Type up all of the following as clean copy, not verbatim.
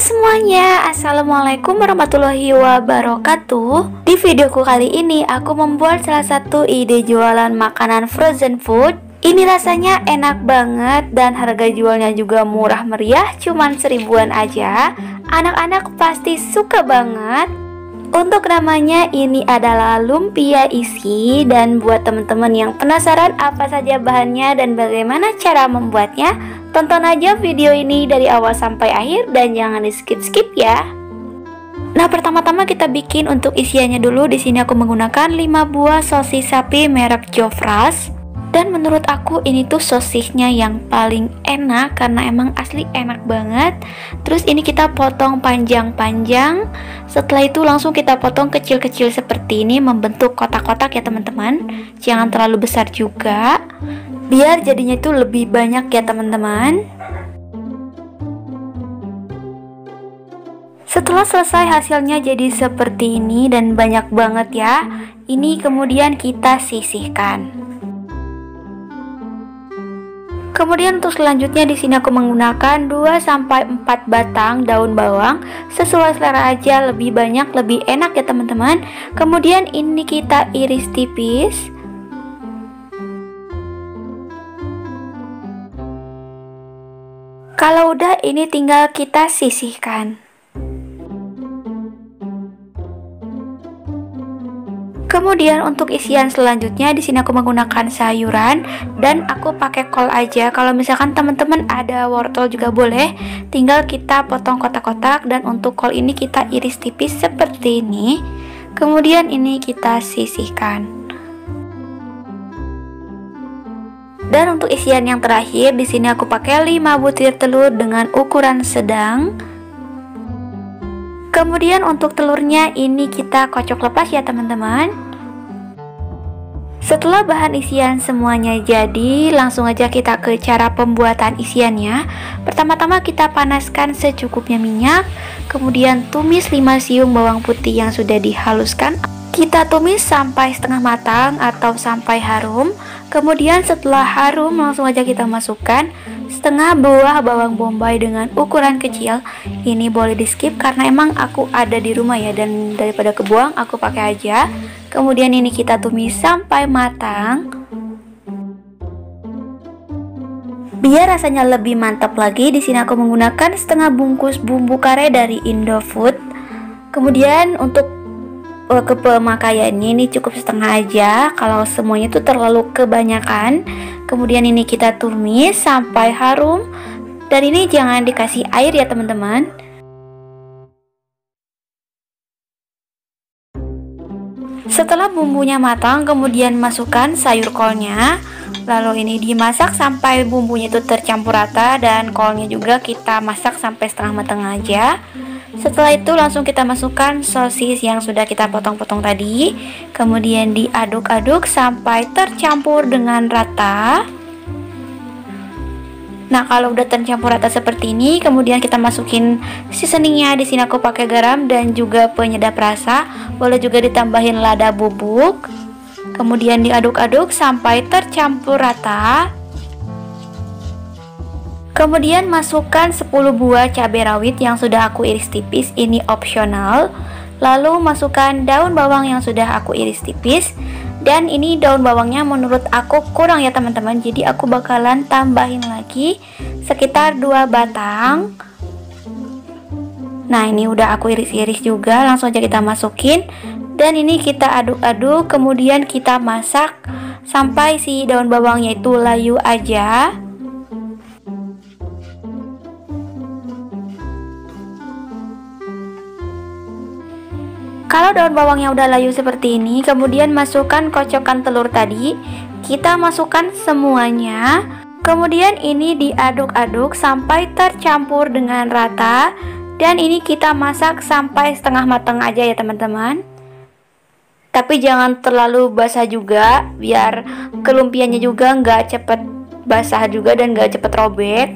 semuanya, assalamualaikum warahmatullahi wabarakatuh. Di videoku kali ini aku membuat salah satu ide jualan makanan frozen food. Ini rasanya enak banget dan harga jualnya juga murah meriah, cuman 1.000-an aja. Anak-anak pasti suka banget. Untuk namanya ini adalah lumpia isi, dan buat teman-teman yang penasaran apa saja bahannya dan bagaimana cara membuatnya, tonton aja video ini dari awal sampai akhir dan jangan di skip-skip ya. Nah, pertama-tama kita bikin untuk isiannya dulu. Di sini aku menggunakan 5 buah sosis sapi merek Jofras. Dan menurut aku ini tuh sosisnya yang paling enak karena emang asli enak banget. Terus ini kita potong panjang-panjang. Setelah itu langsung kita potong kecil-kecil seperti ini, membentuk kotak-kotak ya teman-teman. Jangan terlalu besar juga, biar jadinya itu lebih banyak ya teman-teman. Setelah selesai hasilnya jadi seperti ini dan banyak banget ya. Ini kemudian kita sisihkan. Kemudian untuk selanjutnya di sini aku menggunakan 2-4 batang daun bawang. Sesuai selera aja, lebih banyak lebih enak ya teman-teman. Kemudian ini kita iris tipis. Kalau udah, ini tinggal kita sisihkan. Kemudian untuk isian selanjutnya di sini aku menggunakan sayuran dan aku pakai kol aja. Kalau misalkan teman-teman ada wortel juga boleh. Tinggal kita potong kotak-kotak dan untuk kol ini kita iris tipis seperti ini. Kemudian ini kita sisihkan. Dan untuk isian yang terakhir di sini aku pakai 5 butir telur dengan ukuran sedang. Kemudian untuk telurnya ini kita kocok lepas ya teman-teman. Setelah bahan isian semuanya jadi, langsung aja kita ke cara pembuatan isiannya. Pertama-tama kita panaskan secukupnya minyak, kemudian tumis 5 siung bawang putih yang sudah dihaluskan. Kita tumis sampai setengah matang atau sampai harum. Kemudian setelah harum langsung aja kita masukkan setengah buah bawang bombay dengan ukuran kecil. Ini boleh di skip karena emang aku ada di rumah ya, dan daripada kebuang aku pakai aja. Kemudian ini kita tumis sampai matang. Biar rasanya lebih mantap lagi, di sini aku menggunakan setengah bungkus bumbu kare dari Indofood. Kemudian untuk ke pemakaiannya ini cukup setengah aja, kalau semuanya itu terlalu kebanyakan. Kemudian ini kita tumis sampai harum, dan ini jangan dikasih air ya teman-teman. Setelah bumbunya matang, kemudian masukkan sayur kolnya, lalu ini dimasak sampai bumbunya itu tercampur rata, dan kolnya juga kita masak sampai setengah matang aja. Setelah itu langsung kita masukkan sosis yang sudah kita potong-potong tadi. Kemudian diaduk-aduk sampai tercampur dengan rata. Nah, kalau udah tercampur rata seperti ini, kemudian kita masukin seasoningnya. Di sini aku pakai garam dan juga penyedap rasa. Boleh juga ditambahin lada bubuk. Kemudian diaduk-aduk sampai tercampur rata. Kemudian masukkan 10 buah cabai rawit yang sudah aku iris tipis, ini opsional. Lalu masukkan daun bawang yang sudah aku iris tipis. Dan ini daun bawangnya menurut aku kurang ya teman-teman, jadi aku bakalan tambahin lagi sekitar 2 batang. Nah, ini udah aku iris-iris juga, langsung aja kita masukin. Dan ini kita aduk-aduk, kemudian kita masak sampai si daun bawangnya itu layu aja. Kalau daun bawangnya udah layu seperti ini, kemudian masukkan kocokan telur tadi. Kita masukkan semuanya. Kemudian ini diaduk-aduk sampai tercampur dengan rata. Dan ini kita masak sampai setengah matang aja ya teman-teman. Tapi jangan terlalu basah juga, biar kelumpianya juga nggak cepet basah juga dan nggak cepet robek.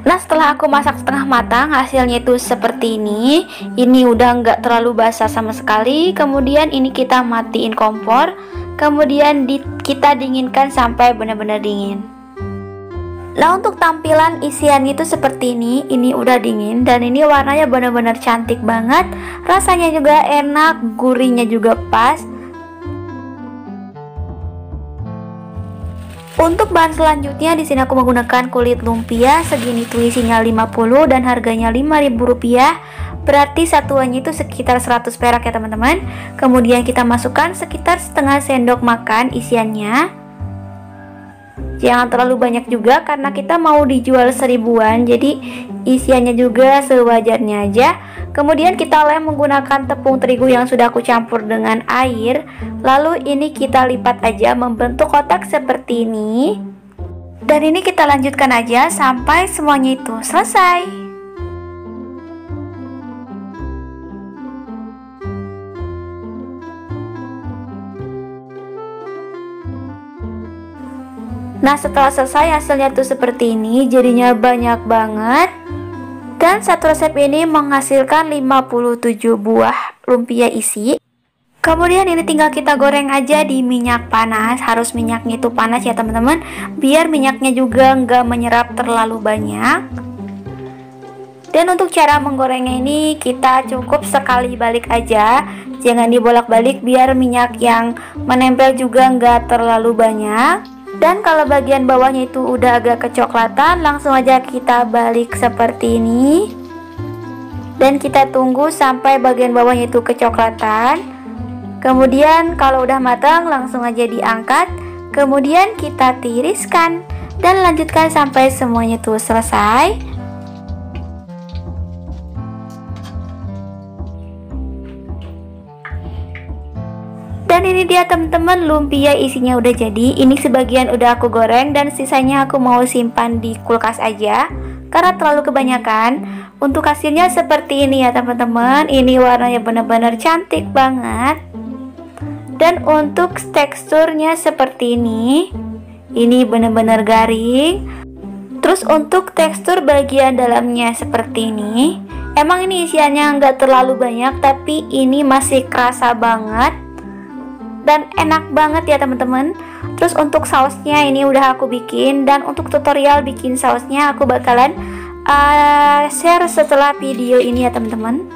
Nah, setelah aku masak setengah matang, hasilnya itu seperti ini. Ini udah nggak terlalu basah sama sekali. Kemudian ini kita matiin kompor. Kemudian kita dinginkan sampai benar-benar dingin. Nah, untuk tampilan isian itu seperti ini udah dingin dan ini warnanya benar-benar cantik banget. Rasanya juga enak, gurihnya juga pas. Untuk bahan selanjutnya di sini aku menggunakan kulit lumpia, segini tuh isinya 50 dan harganya Rp5.000. Berarti satuannya itu sekitar 100 perak ya teman-teman. Kemudian kita masukkan sekitar setengah sendok makan isiannya. Jangan terlalu banyak juga karena kita mau dijual seribuan, jadi isiannya juga sewajarnya aja. Kemudian kita lem menggunakan tepung terigu yang sudah aku campur dengan air. Lalu ini kita lipat aja membentuk kotak seperti ini. Dan ini kita lanjutkan aja sampai semuanya itu selesai. Nah, setelah selesai hasilnya tuh seperti ini, jadinya banyak banget. Dan satu resep ini menghasilkan 57 buah lumpia isi. Kemudian ini tinggal kita goreng aja di minyak panas. Harus minyaknya itu panas ya teman-teman, biar minyaknya juga nggak menyerap terlalu banyak. Dan untuk cara menggorengnya ini kita cukup sekali balik aja, jangan dibolak-balik biar minyak yang menempel juga nggak terlalu banyak. Dan kalau bagian bawahnya itu udah agak kecoklatan, langsung aja kita balik seperti ini. Dan kita tunggu sampai bagian bawahnya itu kecoklatan. Kemudian kalau udah matang langsung aja diangkat. Kemudian kita tiriskan dan lanjutkan sampai semuanya tuh selesai. Dan ini dia teman-teman, lumpia isinya udah jadi. Ini sebagian udah aku goreng dan sisanya aku mau simpan di kulkas aja karena terlalu kebanyakan. Untuk hasilnya seperti ini ya teman-teman. Ini warnanya benar-benar cantik banget. Dan untuk teksturnya seperti ini. Ini benar-benar garing. Terus untuk tekstur bagian dalamnya seperti ini. Emang ini isiannya nggak terlalu banyak, tapi ini masih kerasa banget dan enak banget ya teman-teman. Terus untuk sausnya ini udah aku bikin, dan untuk tutorial bikin sausnya aku bakalan share setelah video ini ya teman-teman.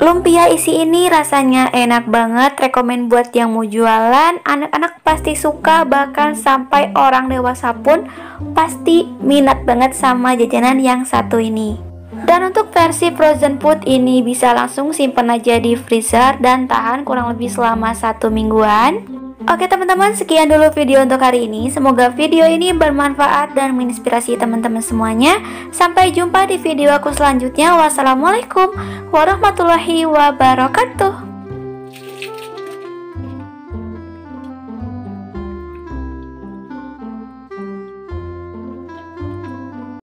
Lumpia isi ini rasanya enak banget, rekomen buat yang mau jualan. Anak-anak pasti suka, bahkan sampai orang dewasa pun pasti minat banget sama jajanan yang satu ini. Dan untuk versi frozen food ini bisa langsung simpen aja di freezer dan tahan kurang lebih selama 1 mingguan. Oke teman-teman, sekian dulu video untuk hari ini. Semoga video ini bermanfaat dan menginspirasi teman-teman semuanya. Sampai jumpa di video aku selanjutnya. Wassalamualaikum warahmatullahi wabarakatuh.